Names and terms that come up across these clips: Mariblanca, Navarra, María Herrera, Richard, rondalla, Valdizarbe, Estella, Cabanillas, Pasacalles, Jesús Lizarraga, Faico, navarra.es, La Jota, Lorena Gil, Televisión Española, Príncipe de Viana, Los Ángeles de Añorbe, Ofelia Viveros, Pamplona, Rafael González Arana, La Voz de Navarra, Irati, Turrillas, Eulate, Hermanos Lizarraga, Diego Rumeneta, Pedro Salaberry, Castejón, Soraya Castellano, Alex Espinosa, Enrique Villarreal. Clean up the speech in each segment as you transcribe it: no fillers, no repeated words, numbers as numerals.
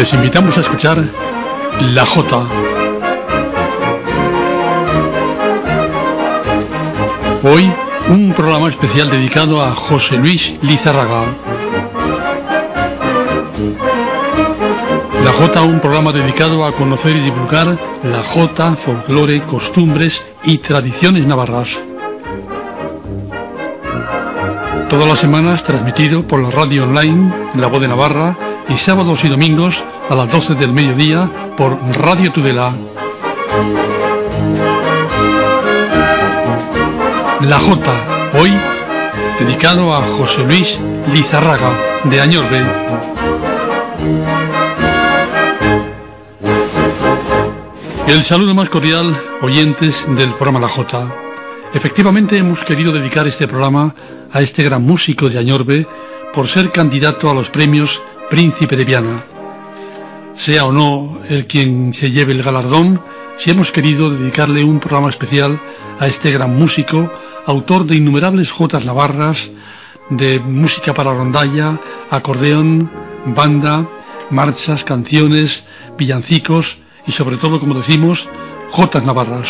les invitamos a escuchar La Jota, hoy un programa especial dedicado a José Luis Lizarraga. La Jota, un programa dedicado a conocer y divulgar la jota, folclore, costumbres y tradiciones navarras. Todas las semanas transmitido por la radio online La Voz de Navarra y sábados y domingos a las 12 del mediodía por Radio Tudela. La Jota, hoy dedicado a José Luis Lizarraga de Añorbe. El saludo más cordial, oyentes del programa La Jota. Efectivamente hemos querido dedicar este programa a este gran músico de Añorbe por ser candidato a los premios Príncipe de Viana. Sea o no el quien se lleve el galardón, si hemos querido dedicarle un programa especial a este gran músico, autor de innumerables jotas navarras, de música para rondalla, acordeón, banda, marchas, canciones, villancicos y sobre todo, como decimos, jotas navarras.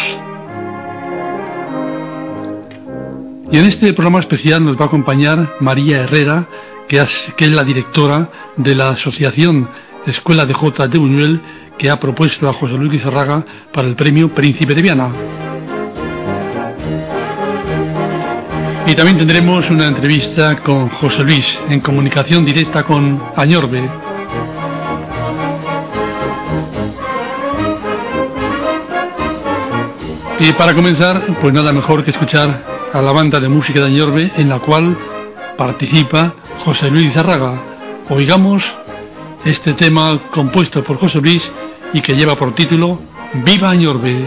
Y en este programa especial nos va a acompañar María Herrera, que es la directora de la Asociación Escuela de Jota de Buñuel, que ha propuesto a José Luis Lizarraga para el premio Príncipe de Viana. Y también tendremos una entrevista con José Luis, en comunicación directa con Añorbe. Y para comenzar, pues nada mejor que escuchar a la banda de música de Añorbe, en la cual participa José Luis Lizarraga. Oigamos este tema compuesto por José Luis y que lleva por título Viva Añorbe.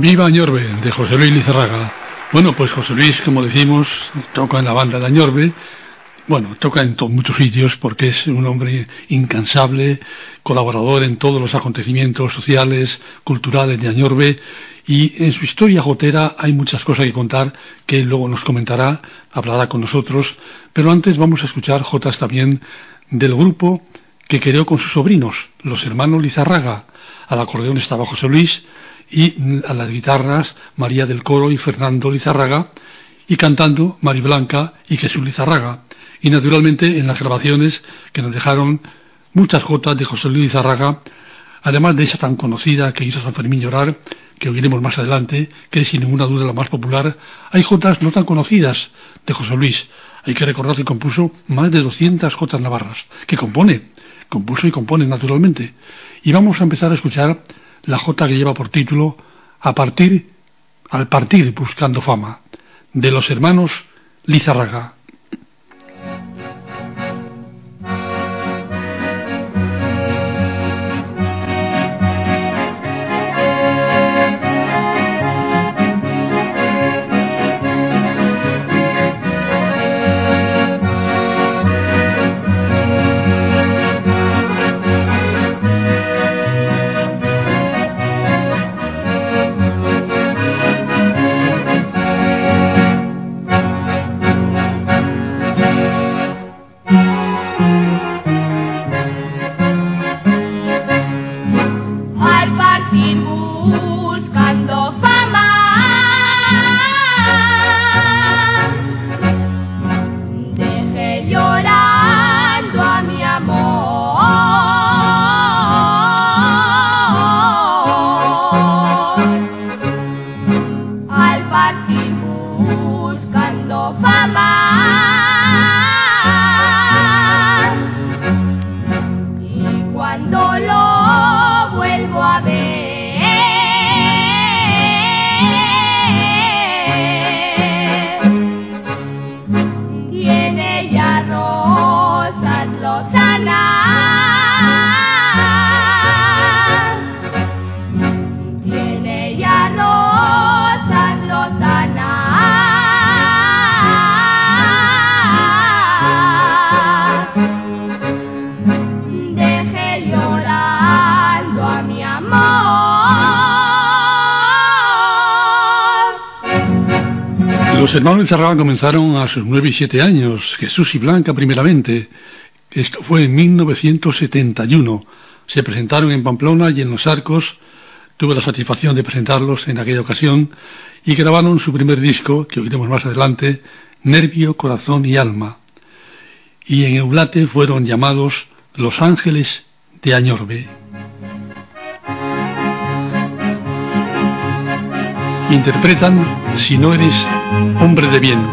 Viva Añorbe, de José Luis Lizarraga. Bueno, pues José Luis, como decimos, toca en la banda de Añorbe. Bueno, toca en muchos sitios porque es un hombre incansable, colaborador en todos los acontecimientos sociales, culturales de Añorbe. Y en su historia jotera hay muchas cosas que contar que luego nos comentará, hablará con nosotros. Pero antes vamos a escuchar jotas también del grupo que creó con sus sobrinos, los hermanos Lizarraga. Al acordeón estaba José Luis y a las guitarras María del Coro y Fernando Lizarraga, y cantando Mariblanca y Jesús Lizarraga. Y naturalmente en las grabaciones que nos dejaron muchas jotas de José Luis Lizarraga, además de esa tan conocida que hizo San Fermín llorar, que oiremos más adelante, que es sin ninguna duda la más popular, hay jotas no tan conocidas de José Luis. Hay que recordar que compuso más de 200 jotas navarras, que compuso y compone naturalmente. Y vamos a empezar a escuchar la jota que lleva por título Al partir buscando fama, de los hermanos Lizarraga. Los hermanos Lizarraga comenzaron a sus 9 y 7 años, Jesús y Blanca primeramente. Esto fue en 1971. Se presentaron en Pamplona y en Los Arcos. Tuve la satisfacción de presentarlos en aquella ocasión y grabaron su primer disco, que oiremos más adelante, Nervio, Corazón y Alma. Y en Eulate fueron llamados Los Ángeles de Añorbe. Interpretan Si no eres hombre de bien.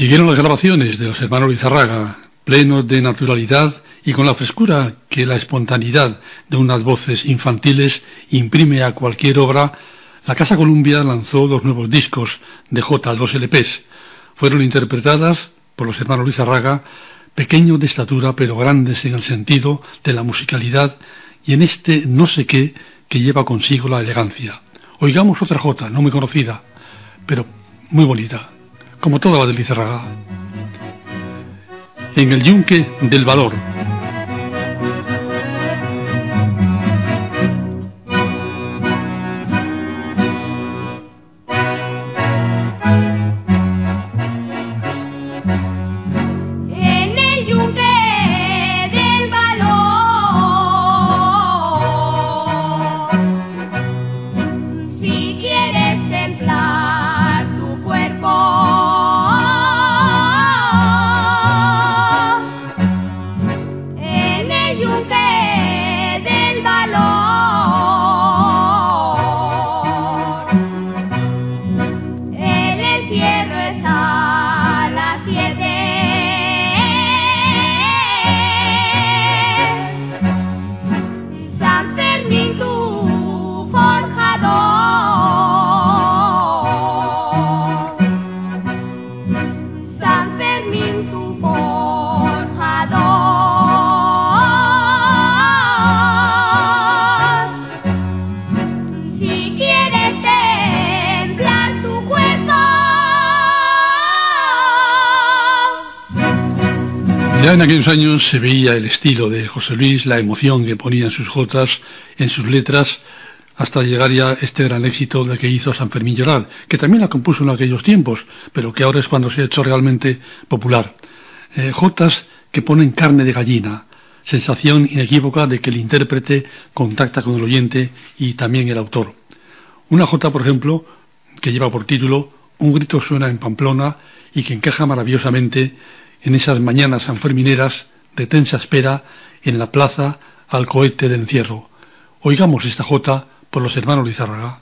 Siguieron las grabaciones de los hermanos Lizarraga, plenos de naturalidad y con la frescura que la espontaneidad de unas voces infantiles imprime a cualquier obra. La Casa Columbia lanzó 2 nuevos discos de Jota, 2 LPs. Fueron interpretadas por los hermanos Lizarraga, pequeños de estatura pero grandes en el sentido de la musicalidad y en este no sé qué que lleva consigo la elegancia. Oigamos otra jota, no muy conocida, pero muy bonita, como toda la de Lizarraga. En el yunque del valor. Ya en aquellos años se veía el estilo de José Luis, la emoción que ponía en sus jotas, en sus letras, hasta llegar ya este gran éxito del que hizo San Fermín llorar, que también la compuso en aquellos tiempos, pero que ahora es cuando se ha hecho realmente popular. Jotas que ponen carne de gallina, sensación inequívoca de que el intérprete contacta con el oyente y también el autor. Una jota, por ejemplo, que lleva por título Un grito suena en Pamplona y que encaja maravillosamente en esas mañanas sanfermineras de tensa espera en la plaza al cohete del encierro. Oigamos esta jota por los hermanos Lizarraga.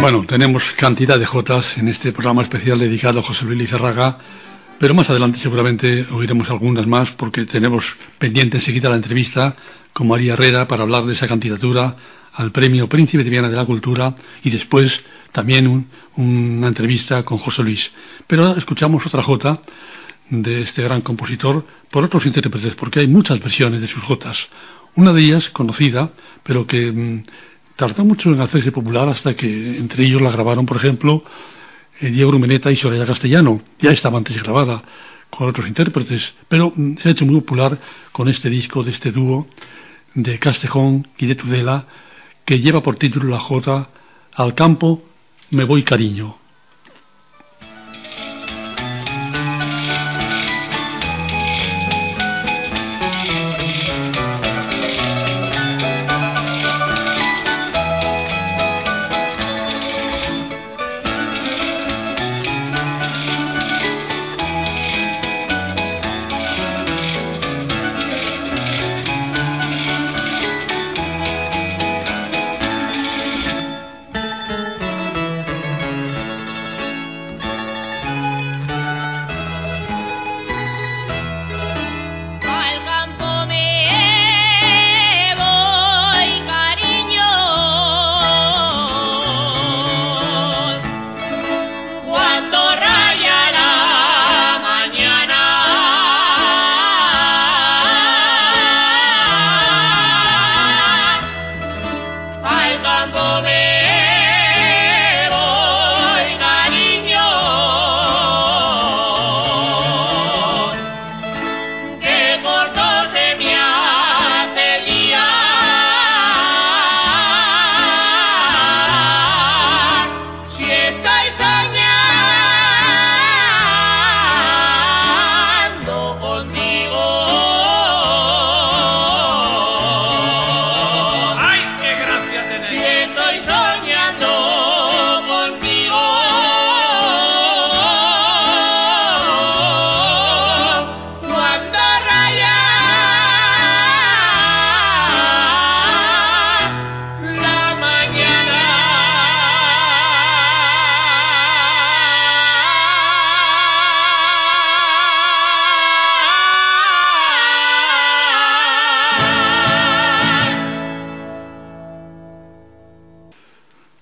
Bueno, tenemos cantidad de jotas en este programa especial dedicado a José Luis Lizarraga, pero más adelante seguramente oiremos algunas más porque tenemos pendiente enseguida la entrevista con María Herrera para hablar de esa candidatura al premio Príncipe de Viana de la Cultura y después también una entrevista con José Luis. Pero ahora escuchamos otra jota de este gran compositor por otros intérpretes porque hay muchas versiones de sus jotas. Una de ellas conocida, pero que tardó mucho en hacerse popular hasta que entre ellos la grabaron, por ejemplo, Diego Rumeneta y Soraya Castellano. Ya estaba antes grabada con otros intérpretes, pero se ha hecho muy popular con este disco de este dúo de Castejón y de Tudela, que lleva por título la jota Al campo me voy cariño.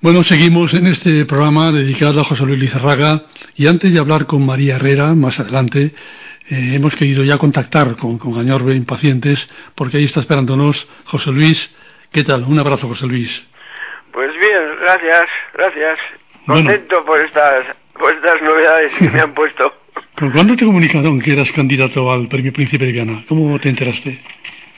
Bueno, seguimos en este programa dedicado a José Luis Lizarraga, y antes de hablar con María Herrera, más adelante, hemos querido ya contactar con Añorbe, impacientes, porque ahí está esperándonos José Luis. ¿Qué tal? Un abrazo, José Luis. Pues bien, gracias. Contento por estas novedades que me han puesto. ¿Cuándo te comunicaron que eras candidato al premio Príncipe de Viana? ¿Cómo te enteraste?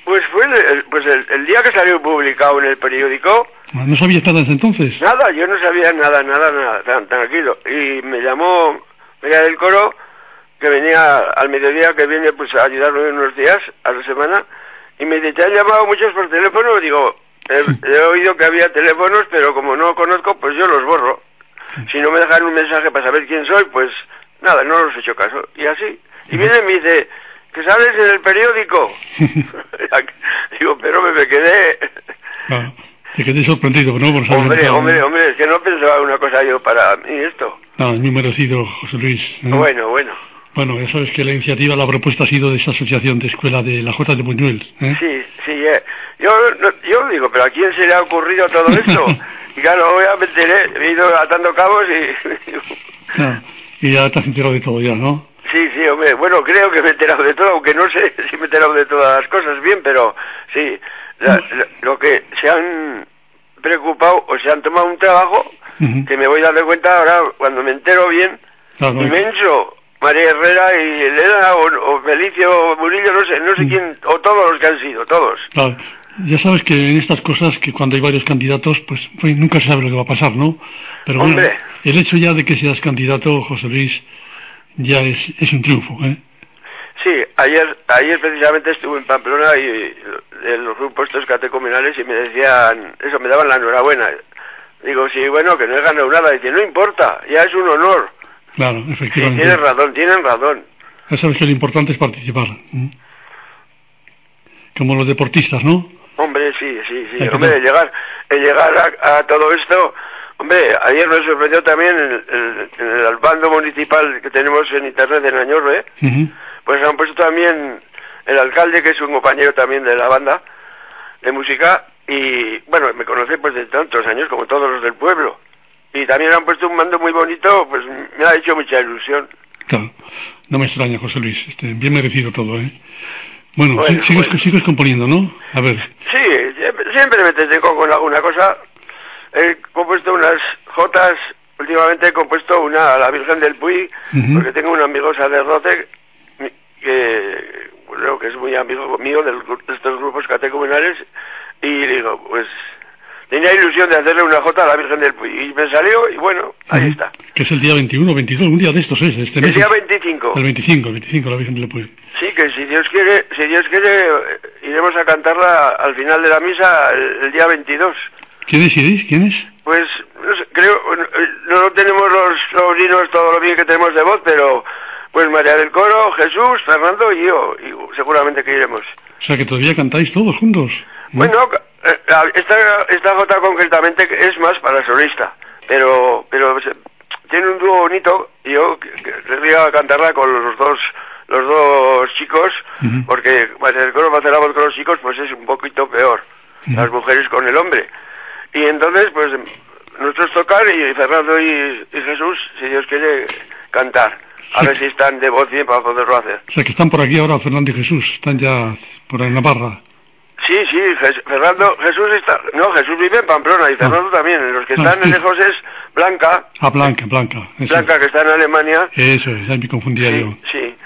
Pues fue el día que salió publicado en el periódico. ¿No sabías nada desde entonces? Nada, yo no sabía nada, tranquilo. Y me llamó María del Coro, que venía al mediodía, que viene pues a ayudarme unos días a la semana, y me dice, te han llamado muchos por teléfono. Digo, he oído que había teléfonos, pero como no conozco, pues yo los borro. Si no me dejan un mensaje para saber quién soy, pues nada, no los he hecho caso. Y así, y viene y me dice, que sales en el periódico. Digo, pero me quedé... Claro, te quedé sorprendido, ¿no? Por hombre, es que no pensaba una cosa yo para mí esto. No, es muy merecido, José Luis, ¿no? Bueno. Bueno, ya sabes que la iniciativa, la propuesta ha sido de esa asociación de escuela de la Jota de Buñuel, ¿eh? Sí. Yo digo, ¿pero a quién se le ha ocurrido todo esto? Y claro, obviamente he ido atando cabos y... No, y ya te has enterado de todo ya, ¿no? Sí, hombre, bueno, creo que me he enterado de todo, aunque no sé si me he enterado de todas las cosas bien, pero sí, lo que se han preocupado o se han tomado un trabajo, que me voy dando cuenta ahora cuando me entero bien, claro, inmenso, María Herrera y Elena o Felicio Murillo, no sé quién, o todos los que han sido, todos. Claro. Ya sabes que en estas cosas, que cuando hay varios candidatos, pues nunca se sabe lo que va a pasar, ¿no? Pero bueno, hombre, el hecho ya de que seas candidato, José Luis, ya es un triunfo, ¿eh? Sí, ayer precisamente estuve en Pamplona y en los grupos estos catecomunales y me decían, eso, me daban la enhorabuena. Digo, sí, bueno, que no he ganado nada. Dice, no importa, ya es un honor. Claro, efectivamente. Sí, tienen razón. Ya sabes que lo importante es participar, ¿eh? Como los deportistas, ¿no? Hombre, sí. Hombre, llegar a todo esto... Hombre, ayer me sorprendió también en el bando municipal que tenemos en internet en Añorbe, pues han puesto también el alcalde, que es un compañero también de la banda de música, y bueno, me conoce pues de tantos años como todos los del pueblo, y también han puesto un bando muy bonito, pues me ha hecho mucha ilusión. Claro, no me extraña, José Luis, bien merecido todo, ¿eh? Bueno. Sigues componiendo, ¿no? A ver. Sí, siempre me tengo con alguna cosa. He compuesto unas jotas, últimamente he compuesto una a la Virgen del Puy, porque tengo un amigo sacerdote que, bueno, que es muy amigo mío de estos grupos catecumenales, y digo, pues tenía ilusión de hacerle una jota a la Virgen del Puy, y me salió, y bueno, ahí está. Que es el día 21, 22, un día de estos es, este mes. El día 25. El 25, la Virgen del Puy. Sí, que si Dios quiere, iremos a cantarla al final de la misa el día 22. ¿Qué decidís? ¿Quién es? Pues, no sé, creo, no tenemos los dinos todo lo bien que tenemos de voz, pero pues María del Coro, Jesús, Fernando y yo, y seguramente que iremos. O sea que todavía cantáis todos juntos, ¿no? Bueno, esta jota concretamente es más para solista, pero tiene un dúo bonito, y yo querría cantarla con los dos chicos, porque María del Coro va a hacer la voz con los chicos, pues es un poquito peor, las mujeres con el hombre. Y entonces, pues, nosotros tocar y Fernando y Jesús, si Dios quiere, cantar. A ver si están de voz bien para poderlo hacer. O sea, que están por aquí ahora Fernando y Jesús, están ya por ahí en Navarra. Sí, Jesús vive en Pamplona y Fernando también. Los que están lejos es Blanca. Ah, Blanca. Blanca, que está en Alemania. Eso es, ahí me confundía yo. Sí.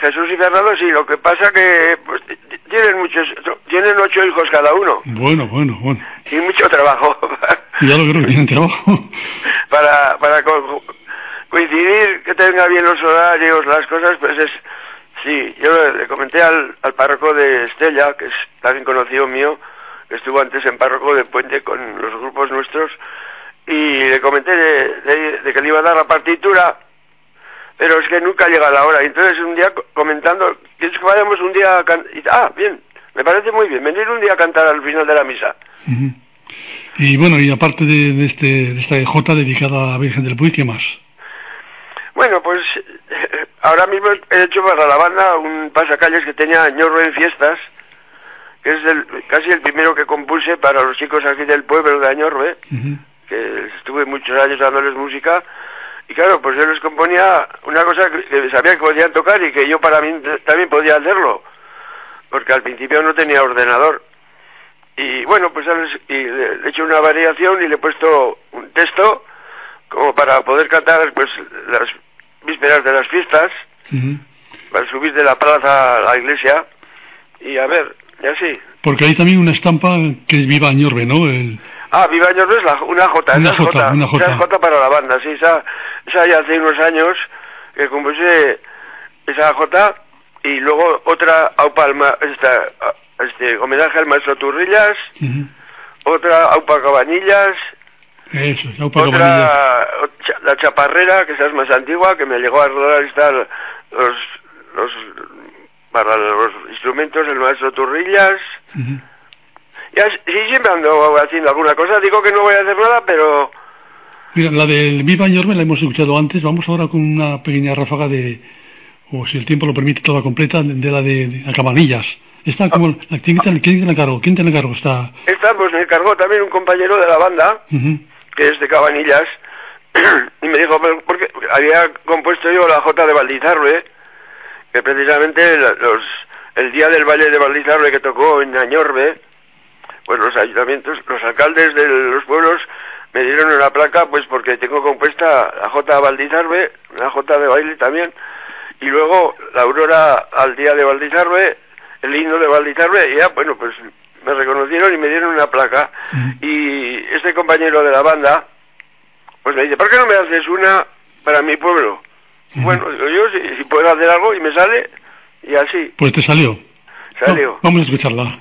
Jesús y Fernando, sí, lo que pasa que pues, tienen 8 hijos cada uno. Bueno. Y mucho trabajo. Ya lo creo que tienen trabajo. Para coincidir que tenga bien los horarios, las cosas, pues es... Sí, yo le comenté al párroco de Estella, que es también conocido mío, que estuvo antes en párroco de Puente con los grupos nuestros, y le comenté de que le iba a dar la partitura... Pero es que nunca llega la hora. Entonces un día comentando, ¿quieres que vayamos un día a cantar? Ah, bien, me parece muy bien, venir un día a cantar al final de la misa. Y bueno, y aparte de esta jota dedicada a la Virgen del Puy, ¿qué más? Bueno, pues ahora mismo he hecho para la banda un pasacalles que tenía Añorbe en fiestas, que es casi el primero que compuse para los chicos aquí del pueblo de Añorbe, que estuve muchos años dándoles música, y claro, pues yo les componía una cosa que sabían que podían tocar y que yo para mí también podía hacerlo, porque al principio no tenía ordenador. Y bueno, pues le he hecho una variación y le he puesto un texto como para poder cantar pues las vísperas de las fiestas, para subir de la plaza a la iglesia, y a ver, y así. Porque hay también una estampa que es Viva Añorbe, ¿no? Ah, Viva Añorbe es una Jota, esa es Jota para la banda, sí, esa ya hace unos años que compuse esa Jota, y luego otra Aupa Alma, homenaje al maestro Turrillas, otra Aupa Cabanillas, otra La Chaparrera, que esa es más antigua, que me llegó a rodar para los instrumentos el maestro Turrillas. Y siempre ando haciendo alguna cosa, digo que no voy a hacer nada, pero... Mira, la del Viva Añorbe la hemos escuchado antes, vamos ahora con una pequeña ráfaga de, o si el tiempo lo permite toda completa, de la de Cabanillas. Está como ¿quién te encargó? ¿Quién te encargó? Esta pues me encargó también un compañero de la banda, que es de Cabanillas, y me dijo, porque había compuesto yo la Jota de Valdizarbe, que precisamente el día del baile de Valdizarbe que tocó en Añorbe, pues los ayuntamientos, los alcaldes de los pueblos me dieron una placa, pues porque tengo compuesta la Jota de Valdizarbe, una Jota de baile también, y luego la aurora al día de Valdizarbe, el himno de Valdizarbe, y ya, bueno, pues me reconocieron y me dieron una placa. Y este compañero de la banda, pues me dice, ¿por qué no me haces una para mi pueblo? Bueno, yo si puedo hacer algo y me sale, y así. Pues te salió. Salió. No, vamos a escucharla.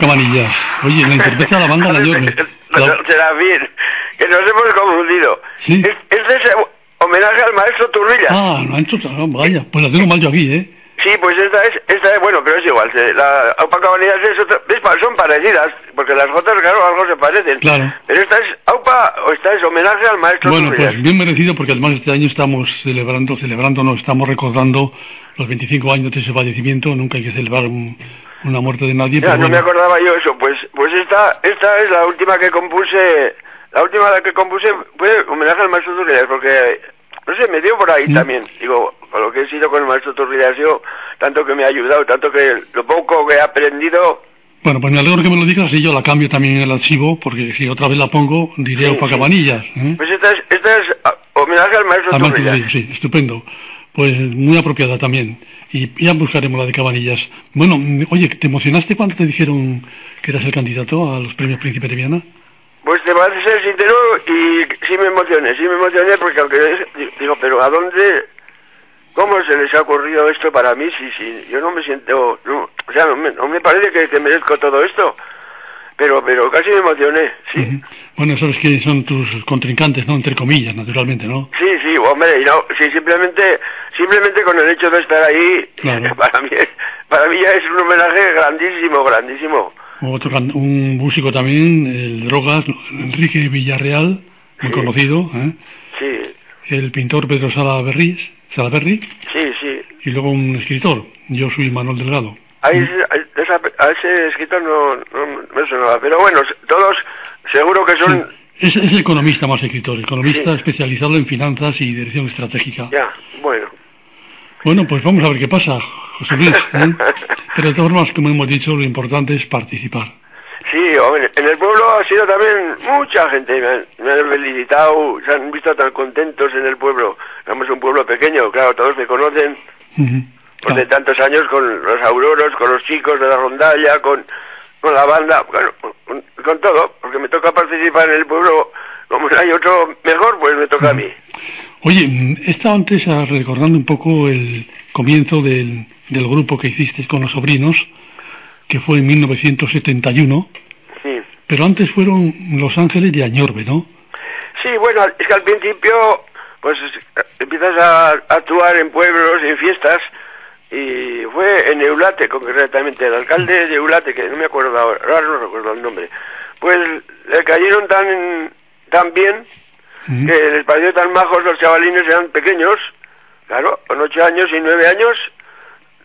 Cabanillas. Oye, la interpreta la banda de Añorbe. Será bien, que nos hemos confundido. ¿Sí? Es de ese homenaje al maestro Turrillas. Ah, maestro, vaya, pues la tengo mal yo aquí, ¿eh? Sí, pues esta es bueno, pero es igual. La Aupa Cabanillas es otra, es son parecidas, porque las jotas, claro, algo se parecen. Claro. Pero esta es aupa, o esta es homenaje al maestro. Bueno, Subias. Pues bien merecido, porque además este año estamos estamos recordando los 25 años de ese fallecimiento. Nunca hay que celebrar una muerte de nadie. Ya, pero no me acordaba yo eso. Pues esta es la última que compuse. La última que compuse fue homenaje al maestro Turrillas, porque, no sé, me dio por ahí también. Digo, con lo que he sido con el maestro Turrillas, yo, tanto que me ha ayudado, tanto que lo poco que he aprendido. Bueno, pues me alegro que me lo digas y yo la cambio también en el archivo, porque si otra vez la pongo, diré sí, para Cabanillas. ¿Eh? Pues esta es homenaje al maestro Turrillas. Sí, estupendo. Pues muy apropiada también. Y ya buscaremos la de Cabanillas. Bueno, oye, ¿te emocionaste cuando te dijeron que eras el candidato a los premios Príncipe de Viana? Pues te vas a ser sincero, y sí me emocioné, porque aunque digo, pero ¿a dónde? ¿Cómo se les ha ocurrido esto para mí? Sí, yo no me siento, no, o sea, no me parece que merezco todo esto, pero casi me emocioné, sí. Uh-huh. Bueno, sabes que son tus contrincantes, ¿no? Entre comillas, naturalmente, ¿no? Sí, hombre, no, sí, simplemente con el hecho de estar ahí, claro. Para mí ya es un homenaje grandísimo. Un músico también, el Drogas, Enrique Villarreal, muy conocido, ¿eh? Sí. El pintor Pedro Salaberry. Sí. Y luego un escritor, yo soy Manuel Delgado. A ese escritor no me sonaba, pero bueno, todos seguro que son... Sí. Es economista más escritor, sí. Especializado en finanzas y dirección estratégica. Ya, bueno. Bueno, pues vamos a ver qué pasa, José Luis, ¿eh? Pero de todas formas, como hemos dicho, lo importante es participar. Sí, hombre, en el pueblo ha sido también mucha gente, me han felicitado, se han visto tan contentos en el pueblo. Somos un pueblo pequeño, claro, todos me conocen, pues de tantos años, con los auroros, con los chicos de la rondalla, con la banda, bueno, con todo, porque me toca participar en el pueblo. Como hay otro mejor, pues me toca a mí. Oye, he estado antes recordando un poco el comienzo del grupo que hiciste con los sobrinos, que fue en 1971, sí. Pero antes fueron Los Ángeles de Añorbe, ¿no? Sí, bueno, es que al principio pues empiezas a actuar en pueblos, en fiestas, y fue en Eulate, concretamente, el alcalde de Eulate, que no me acuerdo ahora no recuerdo el nombre, pues le cayeron tan bien, que les pareció tan majos, los chavalines eran pequeños, claro, con 8 años y 9 años,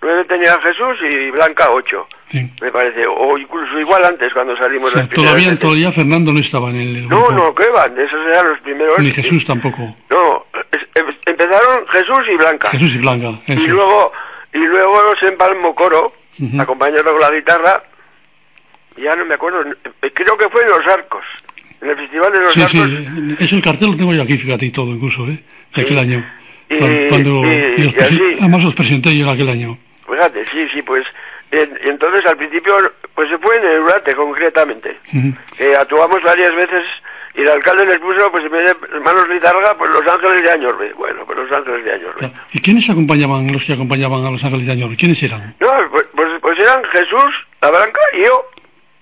9 tenía Jesús y Blanca 8, sí. Me parece, o incluso igual antes cuando salimos. O sea, todavía Fernando no estaba en el grupo. No, ¿qué van? Esos eran los primeros. Ni Jesús tampoco. No, empezaron Jesús y Blanca. Eso. Y luego se empalmó coro, acompañado con la guitarra, ya no me acuerdo, creo que fue en Los Arcos. En el Festival de los Arcos... Sí, es el cartel lo tengo yo aquí, fíjate, y todo incluso, de aquel año. Además los presenté yo en aquel año. Fíjate, sí, pues... Entonces, al principio, pues se fue en Eulate, concretamente. Actuamos varias veces, y el alcalde les puso, pues, en vez de Hermanos Lizarraga, pues Los Ángeles de Añorbe. Bueno, pues Los Ángeles de Añorbe. Claro. ¿Y quiénes acompañaban, los que acompañaban a Los Ángeles de Añorbe? ¿Quiénes eran? No, pues eran Jesús, la Blanca y yo.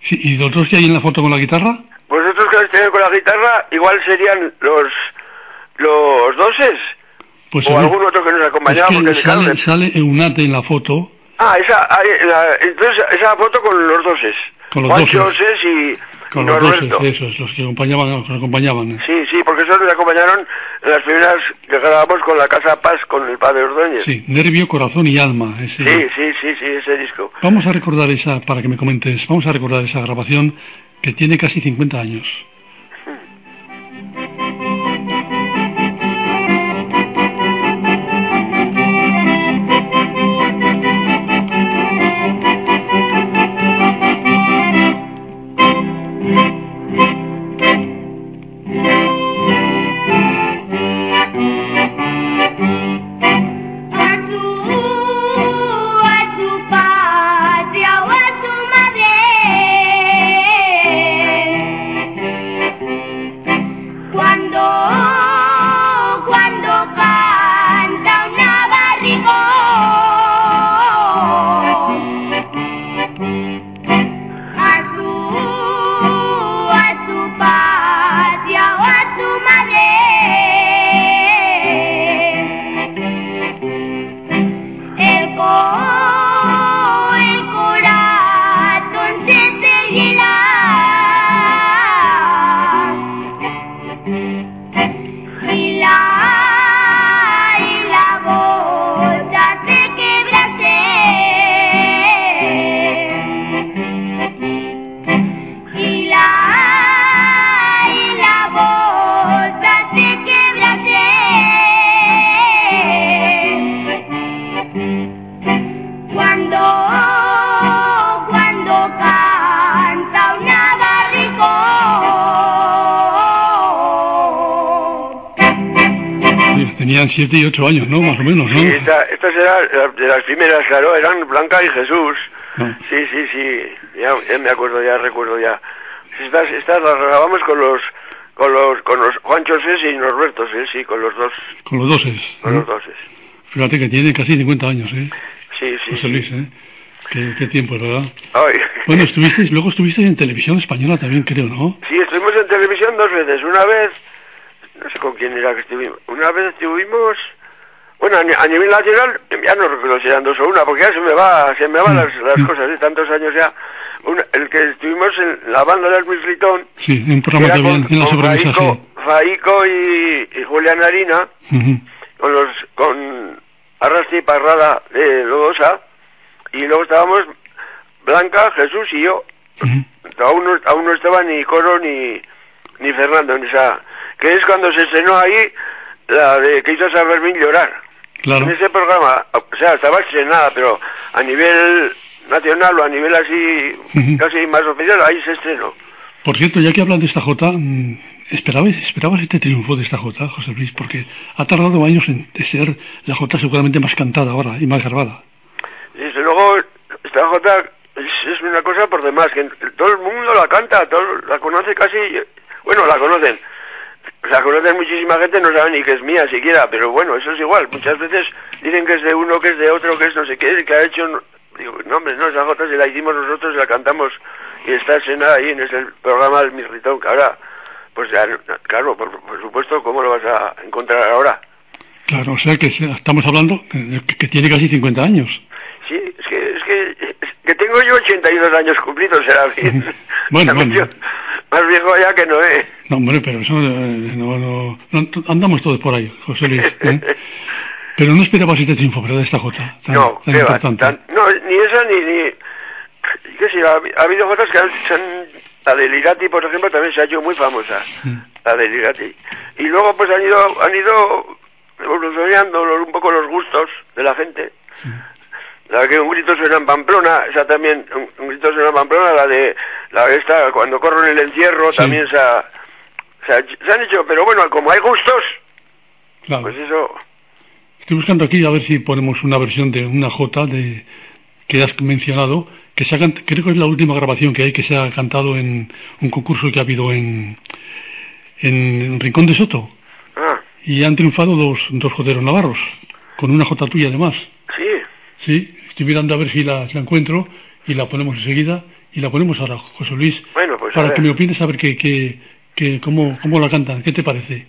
Sí, ¿y los dos que hay en la foto con la guitarra? Pues estos que estén con la guitarra, igual serían los doses, pues o algún otro que nos acompañaba. Es que porque sale Eunate en la foto. Ah, esa foto con los doses. Con los doses y con los Norberto. Doses, esos, los que nos acompañaban. Sí, porque esos nos acompañaron en las primeras que grabamos con la Casa Paz, con el padre Ordóñez. Sí, Nervio, Corazón y Alma. Sí, ese disco. Vamos a recordar esa, para que me comentes, vamos a recordar esa grabación, que tiene casi 50 años. Tenían 7 y 8 años, ¿no? Más o menos, ¿no? Sí, estas eran de las primeras, claro, eran Blanca y Jesús. Ah. Sí, sí, sí, ya me acuerdo, ya recuerdo ya. Estas las grabamos con los Juanchos S y Norbertos, sí, con los dos. Con los dos, con los dos. Fíjate que tiene casi 50 años, ¿eh? Sí, sí. José Luis, ¿eh? Qué tiempo, ¿verdad? Ay. Bueno, luego estuvisteis en Televisión Española también, creo, ¿no? Sí, estuvimos en televisión 2 veces. Una vez, no sé con quién era que estuvimos. Una vez estuvimos, bueno, a nivel nacional, ya no recuerdo si eran 2 o 1, porque ya se me van las cosas de tantos años ya. El que estuvimos en la banda del Luis Ritón. Sí, en un programa de banda, en la sobrevisaje. Faico y Julián Harina, con Arrastre y Parrada de Lodosa. Y luego estábamos Blanca, Jesús y yo. Aún no estaba ni Coro ni Fernando en esa... Que es cuando se estrenó ahí la de que hizo San Fermín llorar. Claro. En ese programa, o sea, estaba estrenada, pero a nivel nacional o a nivel así, casi más oficial, ahí se estrenó. Por cierto, ya que hablan de esta Jota, ¿esperabas este triunfo de esta Jota, José Luis? Porque ha tardado años en ser la Jota seguramente más cantada ahora y más grabada. Desde luego, esta Jota es una cosa por demás, que todo el mundo la canta, la conoce casi, bueno, la conocen muchísima gente, no saben ni que es mía siquiera, pero bueno, eso es igual, muchas veces dicen que es de uno, que es de otro, que es no sé qué, que ha hecho, digo, no hombre, no, esa Jota se la hicimos nosotros, la cantamos, y está escena ahí en ese programa del Mirritón, que ahora, pues ya, claro, por supuesto, ¿cómo lo vas a encontrar ahora? Claro, o sea que estamos hablando que tiene casi 50 años. Sí, es que tengo yo 82 años cumplidos, será bien. Bueno. Más viejo ya que no, ¿eh? No, hombre, pero eso no andamos todos por ahí, José Luis, ¿eh? Pero no esperabas este triunfo, ¿verdad? Esta Jota tan importante. No, ni esa ni... ¿Qué sé? Ha habido Jotas que la de Irati, por ejemplo, también se ha hecho muy famosa. La de Irati. Y luego pues han ido evolucionando un poco los gustos de la gente. La que un grito suena en Pamplona, esa también, un grito suena en Pamplona, la de esta, cuando corro en el encierro, también se han hecho, pero bueno, como hay gustos, claro. Pues eso... Estoy buscando aquí a ver si ponemos una versión de una Jota que has mencionado, que se ha cantado, creo que es la última grabación que hay, que se ha cantado en un concurso que ha habido en Rincón de Soto. Ah. Y han triunfado dos joteros navarros, con una Jota tuya además. Sí, estoy mirando a ver si la encuentro y la ponemos enseguida y la ponemos ahora, José Luis, bueno, pues para que me opines a ver cómo la cantan, ¿qué te parece?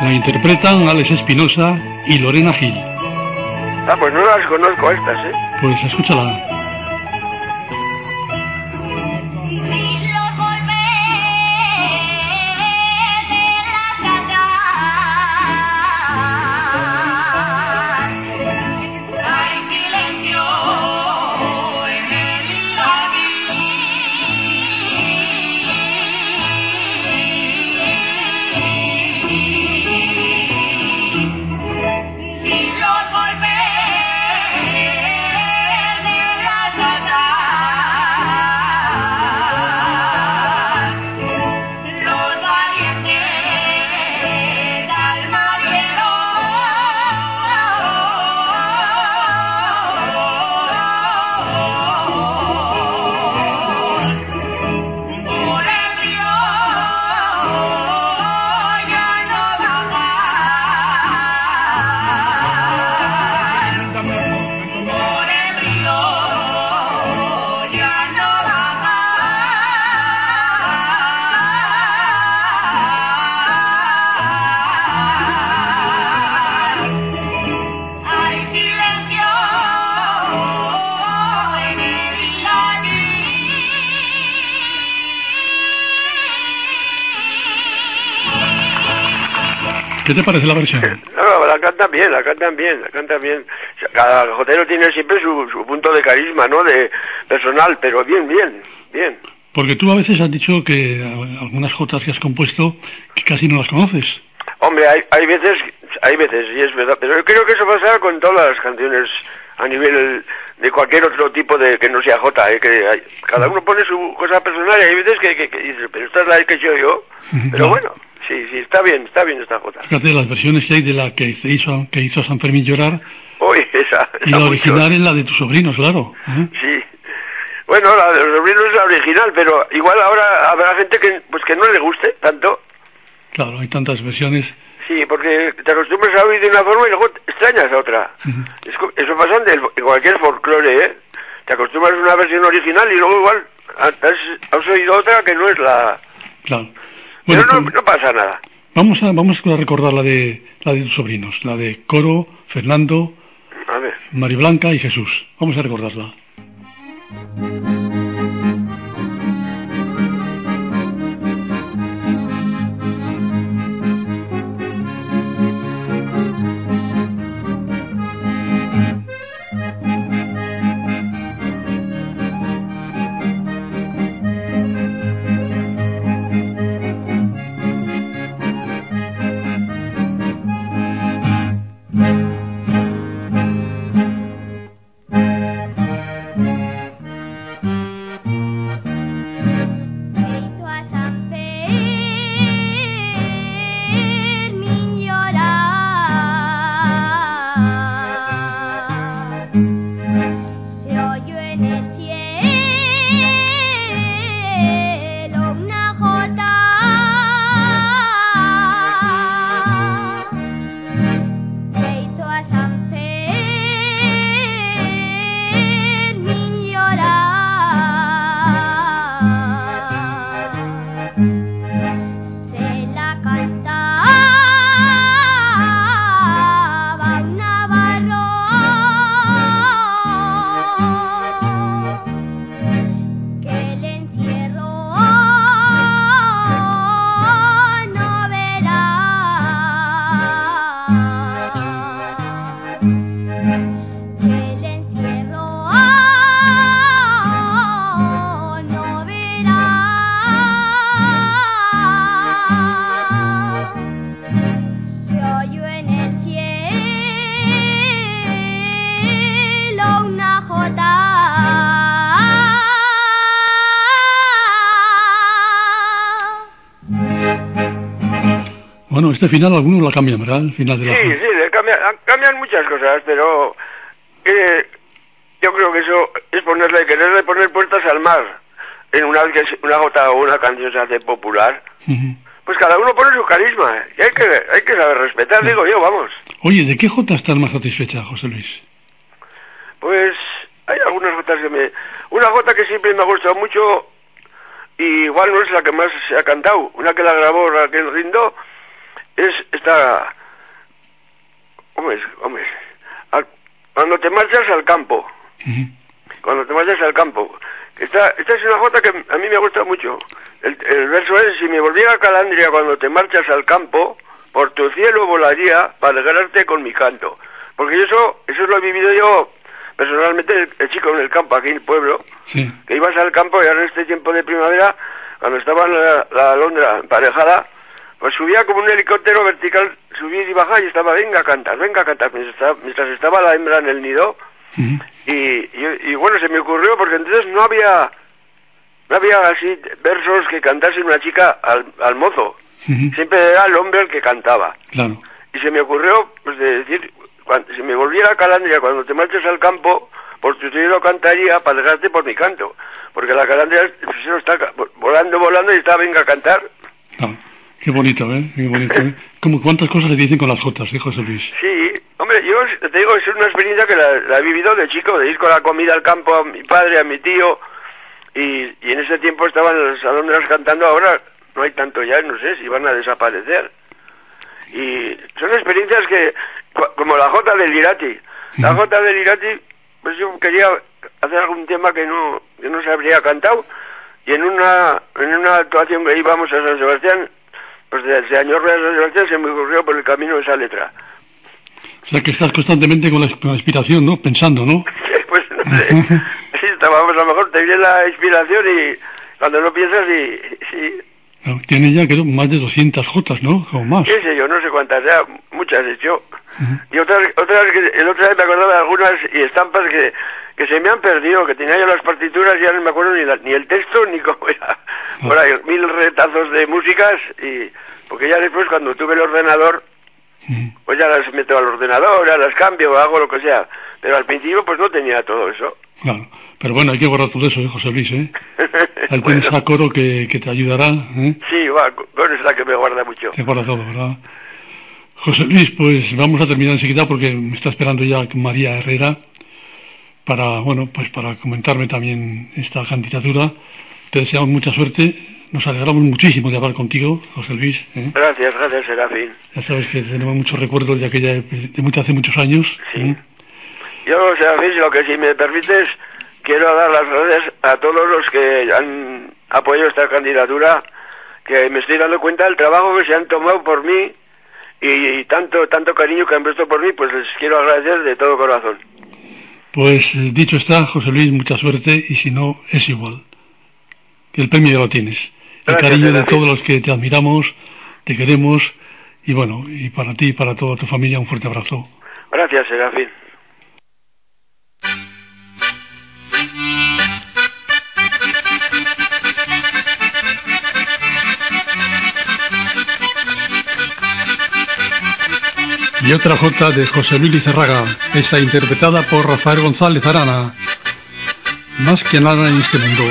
La interpretan Alex Espinosa y Lorena Gil. Ah, pues no las conozco estas, ¿eh? Pues escúchala. ¿Qué te parece la versión? No, la cantan bien. Cada jotero tiene siempre su punto de carisma, ¿no? De personal, pero bien. Porque tú a veces has dicho que algunas jotas que has compuesto que casi no las conoces. Hombre, hay veces, hay veces, y es verdad, pero yo creo que eso pasa con todas las canciones a nivel de cualquier otro tipo de que no sea jota, que hay, cada uno pone su cosa personal y hay veces que dice, pero esta es la que yo, pero bueno, sí, está bien esta jota. Fíjate las versiones que hay de la que hizo San Fermín llorar. Uy, esa. Y la original es la de tus sobrinos, claro. Sí. Bueno, la de los sobrinos es la original, pero igual ahora habrá gente que pues que no le guste tanto. Claro, hay tantas versiones. Sí, porque te acostumbras a oír de una forma y luego te extrañas a otra. Uh-huh. Eso pasa en cualquier folclore, ¿eh? Te acostumbras a una versión original y luego igual has oído otra que no es la... Claro. Bueno, pero no, no pasa nada. Vamos a recordar la de tus sobrinos, la de Coro, Fernando, Mariblanca y Jesús. Vamos a recordarla. Bueno, este final alguno lo cambian, ¿verdad? El final de la... Sí, cambian muchas cosas, pero yo creo que eso es ponerle, quererle poner puertas al mar. En una vez que una jota o una canción se hace popular, pues cada uno pone su carisma, y hay que saber respetar, digo yo, vamos. Oye, ¿de qué jota estás más satisfecha, José Luis? Pues hay algunas jotas que me... Una jota que siempre me ha gustado mucho, y igual no es la que más se ha cantado, una que la grabó Raquel Rindo, es esta... Hombre, cuando te marchas al campo. Cuando te marchas al campo. Esta es una jota que a mí me gusta mucho. El verso es: si me volviera calandria cuando te marchas al campo, por tu cielo volaría para alegrarte con mi canto. Porque eso lo he vivido yo personalmente, el chico en el campo, aquí en el pueblo. Sí. Que ibas al campo y ahora en este tiempo de primavera, cuando estaba la alondra emparejada, pues subía como un helicóptero vertical, subía y bajaba y estaba, venga a cantar, mientras estaba la hembra en el nido. Y bueno, se me ocurrió, porque entonces no había así versos que cantase una chica al mozo. Siempre era el hombre el que cantaba. Claro. Y se me ocurrió, pues, de decir, si me volviera calandria cuando te marches al campo, por tu cielo cantaría para dejarte por mi canto. Porque la calandria se lo está volando y está, venga a cantar. Claro. Qué bonito, ¿eh? Qué bonito, ¿eh? Como cuántas cosas le dicen con las jotas, ¿eh, José Luis? Sí, hombre, yo te digo, es una experiencia que la he vivido de chico, de ir con la comida al campo a mi padre, a mi tío, y en ese tiempo estaban las alondras cantando, ahora no hay tanto ya, no sé si van a desaparecer. Y son experiencias que, como la jota del Irati, pues yo quería hacer algún tema que no se habría cantado, y en una actuación que íbamos a San Sebastián, pues desde Añorbe a San Sebastián se me ocurrió por el camino esa letra. O sea, que estás constantemente con la inspiración, ¿no? Pensando, ¿no? Pues no sé. Sí, a lo mejor te viene la inspiración y cuando no piensas y... Tiene ya, creo, más de 200 jotas, ¿no? O más. Sí, sí, yo no sé cuántas ya, muchas he hecho. Y otras me acordaba de algunas y estampas que se me han perdido, que tenía yo las partituras y ya no me acuerdo ni el texto, ni cómo era. Por ahí, 1000 retazos de músicas, y porque ya después cuando tuve el ordenador, pues ya las meto al ordenador, ya las cambio, hago lo que sea. Pero al principio pues no tenía todo eso. Claro, pero bueno, hay que guardar todo eso, José Luis, ¿eh? Ahí tienes a Coro que te ayudará, ¿eh? Sí, bueno, es la que me guarda mucho. Te guarda todo, ¿verdad? José Luis, pues vamos a terminar enseguida porque me está esperando ya María Herrera para, bueno, pues para comentarme también esta candidatura. Te deseamos mucha suerte. Nos alegramos muchísimo de hablar contigo, José Luis, ¿eh? Gracias, gracias, Serafín. Ya sabes que tenemos muchos recuerdos de aquella, hace muchos años. Sí. ¿Eh? Yo, Serafín, lo que si me permites, quiero dar las gracias a todos los que han apoyado esta candidatura, que me estoy dando cuenta del trabajo que se han tomado por mí y tanto cariño que han puesto por mí, pues les quiero agradecer de todo corazón. Pues dicho está, José Luis, mucha suerte y si no, es igual. El premio ya lo tienes. El cariño de todos los que te admiramos, te queremos, y bueno, y para ti y para toda tu familia un fuerte abrazo. Gracias, Serafín. Y otra jota de José Luis Lizarraga, está interpretada por Rafael González Arana. Más que nada en este mundo.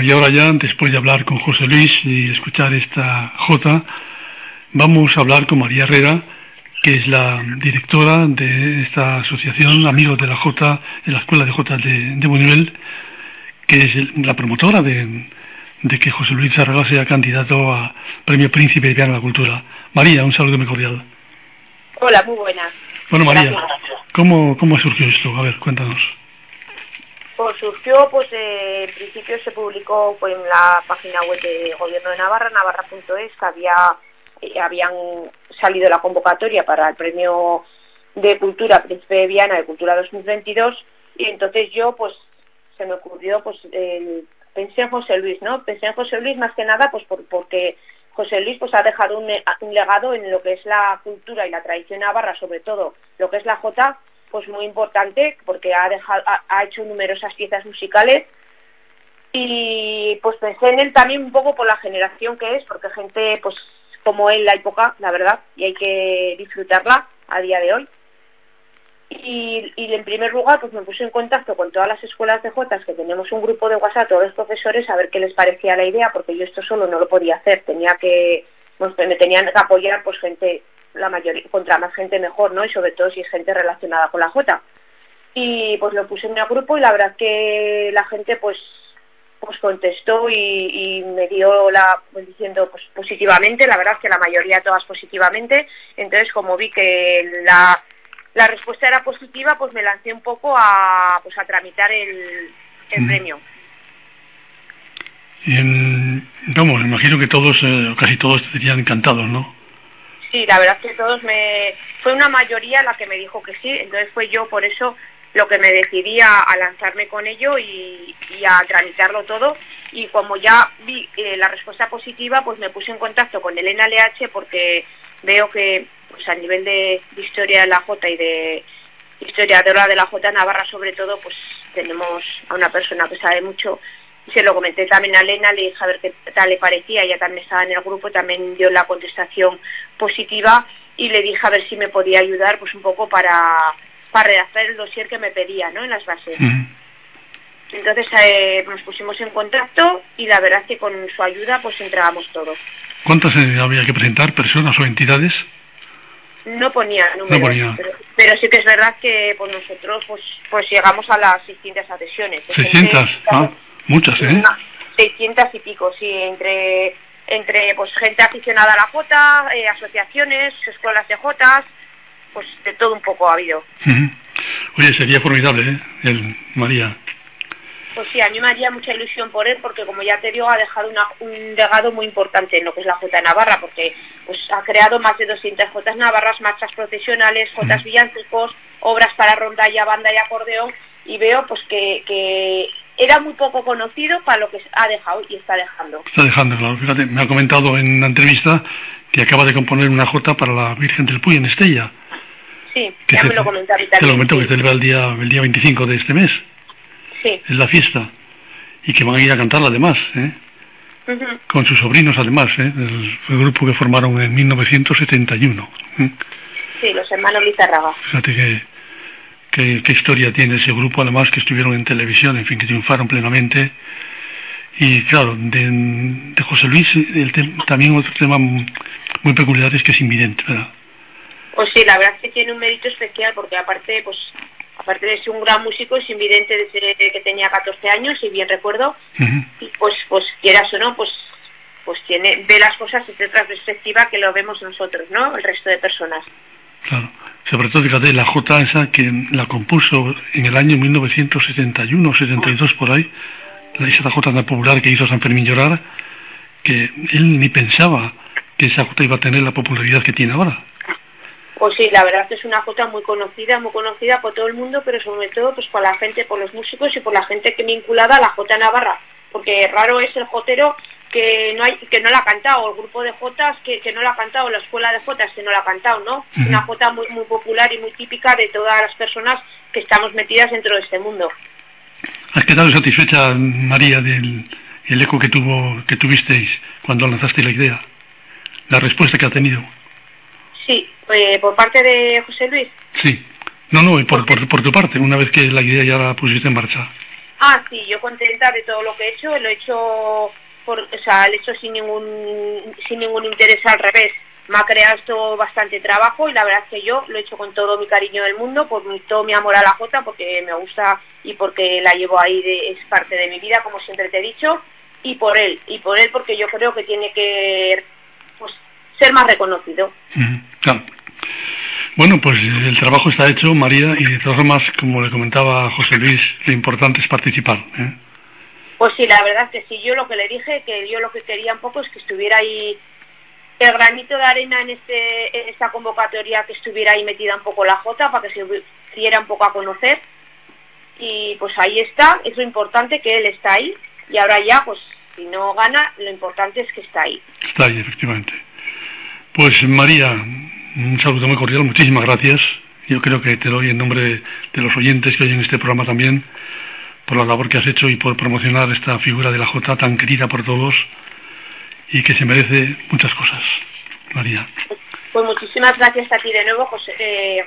Y ahora ya, después de hablar con José Luis y escuchar esta jota, vamos a hablar con María Herrera, que es la directora de esta asociación, Amigos de la Jota, de la Escuela de Jota de Buñuel, que es la promotora de que José Luis Lizarraga sea candidato a Premio Príncipe de Viana a la Cultura. María, un saludo muy cordial. Hola, muy buenas. Bueno, María, ¿cómo surgió esto? A ver, cuéntanos. Pues surgió, pues en principio se publicó pues, en la página web del Gobierno de Navarra, navarra.es, que habían salido la convocatoria para el Premio de Cultura Príncipe de Viana de Cultura 2022, y entonces yo, pues, se me ocurrió, pues, pensé en José Luis, ¿no? Pensé en José Luis más que nada, pues, porque José Luis, pues, ha dejado un legado en lo que es la cultura y la tradición navarra, sobre todo lo que es la jota, pues muy importante, porque ha hecho numerosas piezas musicales, y pues pensé en él también un poco por la generación que es, porque gente pues como él la hay poca, la verdad, y hay que disfrutarla a día de hoy. Y en primer lugar pues me puse en contacto con todas las escuelas de Jotas, que tenemos un grupo de WhatsApp, todos los profesores, a ver qué les parecía la idea, porque yo esto solo no lo podía hacer, me tenían que apoyar pues gente, la mayoría, contra más gente mejor, ¿no? Y sobre todo si es gente relacionada con la jota. Y pues lo puse en mi grupo y la verdad que la gente pues contestó y me dio diciendo pues positivamente, la verdad que la mayoría todas positivamente. Entonces como vi que la respuesta era positiva, pues me lancé un poco a tramitar el premio. Vamos, imagino que todos, casi todos estarían encantados, ¿no? Sí, la verdad que todos fue una mayoría la que me dijo que sí, entonces fue yo por eso lo que me decidí a lanzarme con ello y a tramitarlo todo. Y como ya vi la respuesta positiva, pues me puse en contacto con Elena LH, porque veo que pues a nivel de historia de la Jota y de historiadora de la Jota Navarra sobre todo, pues tenemos a una persona que sabe mucho. Se lo comenté también a Elena, le dije a ver qué tal le parecía, ella también estaba en el grupo, también dio la contestación positiva, y le dije a ver si me podía ayudar pues un poco para redactar el dossier que me pedía, ¿no?, en las bases. Entonces nos pusimos en contacto y la verdad es que con su ayuda pues entrábamos todo. ¿Cuántas había que presentar, personas o entidades? No ponía números, no ponía. Pero sí que es verdad que pues, nosotros pues llegamos a las 600 adhesiones. 600, claro, muchas, ¿eh? 600 y pico, sí, entre pues gente aficionada a la Jota, asociaciones, escuelas de Jotas, pues de todo un poco ha habido. Oye, sería formidable, ¿eh?, el María. Pues sí, a mí me haría mucha ilusión por él, porque como ya te digo, ha dejado un legado muy importante en lo que es la Jota Navarra, porque pues ha creado más de 200 Jotas Navarras, marchas procesionales, Jotas villancicos, obras para rondalla, banda y acordeón, y veo pues que era muy poco conocido para lo que ha dejado y está dejando. Está dejando, claro. Fíjate, me ha comentado en una entrevista que acaba de componer una Jota para la Virgen del Puy en Estella. Sí, que ya me lo comentó a mí también. Te lo comento, sí, que se le va el día 25 de este mes. Sí. Es la fiesta, y que van a ir a cantarla además, ¿eh? Con sus sobrinos además, ¿eh?, el grupo que formaron en 1971. Sí, los hermanos Lizarraga. Fíjate qué historia tiene ese grupo, además que estuvieron en televisión, en fin, que triunfaron plenamente. Y claro, de José Luis, también otro tema muy peculiar es que es invidente, ¿verdad? Pues sí, la verdad es que tiene un mérito especial, porque aparte pues... aparte de ser un gran músico, es invidente desde que tenía 14 años, si bien recuerdo, y pues quieras o no, pues ve las cosas desde otra perspectiva que lo vemos nosotros, ¿no?, el resto de personas. Claro, sobre todo, fíjate, la Jota esa que la compuso en el año 1971 o 72, por ahí, esa Jota tan popular que hizo San Fermín llorar, que él ni pensaba que esa Jota iba a tener la popularidad que tiene ahora. Pues sí, la verdad es que es una Jota muy conocida por todo el mundo, pero sobre todo pues por la gente, por los músicos y por la gente que vinculada a la Jota Navarra, porque raro es el jotero que no la ha cantado, o el grupo de Jotas que no la ha cantado, o la escuela de Jotas que no la ha cantado, ¿no? Es una Jota muy, muy popular y muy típica de todas las personas que estamos metidas dentro de este mundo. ¿Has quedado satisfecha, María, del eco que tuvisteis cuando lanzaste la idea? ¿La respuesta que ha tenido? Sí. ¿Por parte de José Luis? Sí. No, por tu parte, una vez que la idea ya la pusiste en marcha. Ah, sí, yo contenta de todo lo que he hecho, lo he hecho, lo he hecho sin ningún interés, al revés. Me ha creado bastante trabajo y la verdad es que yo lo he hecho con todo mi cariño del mundo, por todo mi amor a la Jota, porque me gusta y porque la llevo ahí, es parte de mi vida, como siempre te he dicho, y por él porque yo creo que tiene que... pues, ser más reconocido. Claro. Bueno, pues el trabajo está hecho, María, y de todas formas, como le comentaba a José Luis, lo importante es participar, ¿eh? Pues sí, la verdad que sí. Yo lo que le dije, que yo lo que quería un poco es que estuviera ahí el granito de arena en esta convocatoria, que estuviera ahí metida un poco la Jota, para que se diera un poco a conocer. Y pues ahí está, es lo importante, que él está ahí, y ahora ya, pues si no gana, lo importante es que está ahí. Está ahí, efectivamente. Pues María, un saludo muy cordial, muchísimas gracias. Yo creo que te doy en nombre de los oyentes que oyen este programa también, por la labor que has hecho y por promocionar esta figura de la Jota tan querida por todos y que se merece muchas cosas, María. Pues muchísimas gracias a ti de nuevo, José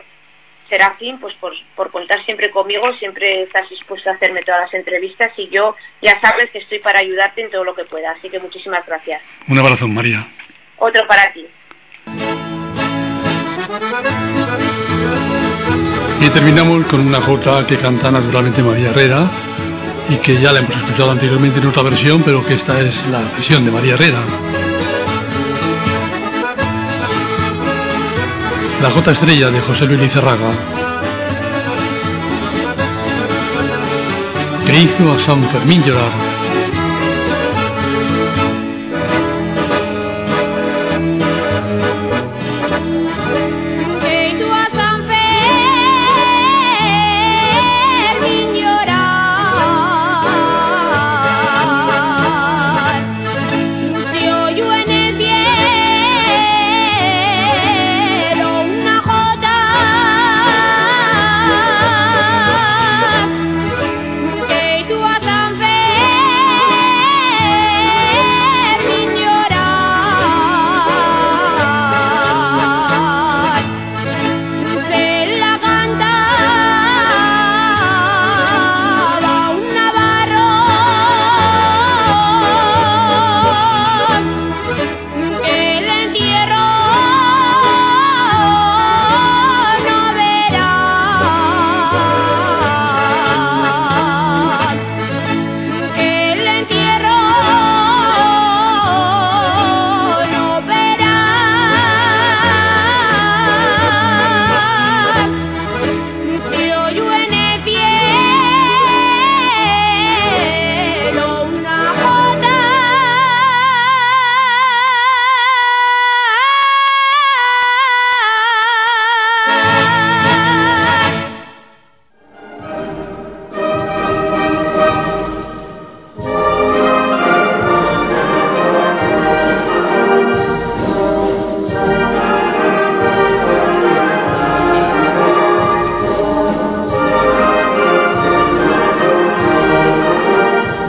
Serafín, pues por contar siempre conmigo, siempre estás dispuesto a hacerme todas las entrevistas y yo ya sabes que estoy para ayudarte en todo lo que pueda, así que muchísimas gracias. Un abrazo, María. Otro para ti. Y terminamos con una Jota que canta naturalmente María Herrera y que ya la hemos escuchado anteriormente en otra versión, pero que esta es la versión de María Herrera. La Jota Estrella de José Luis Lizarraga, que hizo a San Fermín llorar.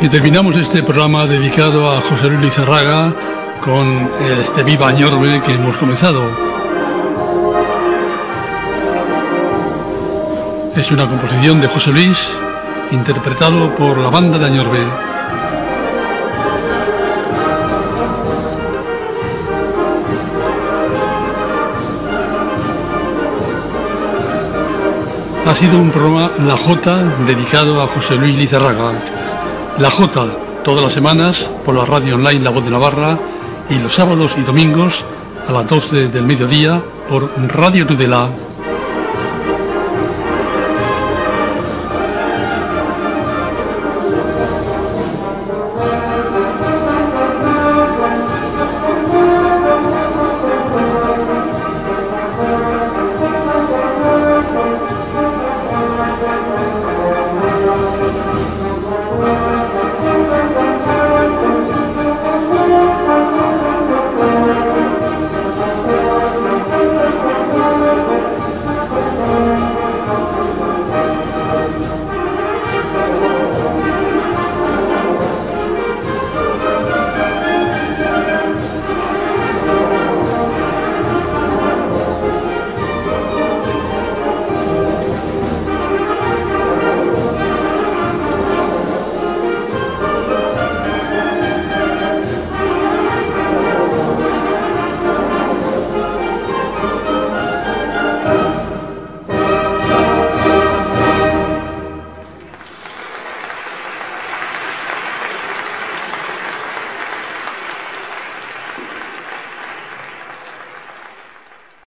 Y terminamos este programa dedicado a José Luis Lizarraga con este Viva Añorbe que hemos comenzado. Es una composición de José Luis, interpretado por la banda de Añorbe. Ha sido un programa La Jota dedicado a José Luis Lizarraga. La Jota, todas las semanas por la radio online La Voz de Navarra y los sábados y domingos a las 12 del mediodía por Radio Tudela.